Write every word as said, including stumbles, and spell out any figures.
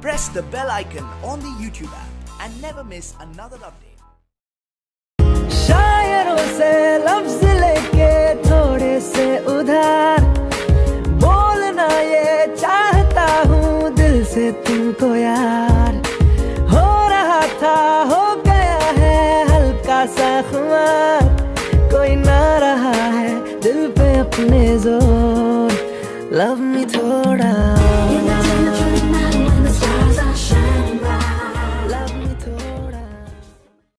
Press the bell icon on the YouTube app and never miss another update. शायरों से लफ्ज़ लेके थोड़े से उधार बोलना ये चाहता हूँ दिल से तुमको यार हो रहा था हो गया है हल्का सा खुमार कोई ना रहा है दिल पे अपने जोर लव मी थोड़ा।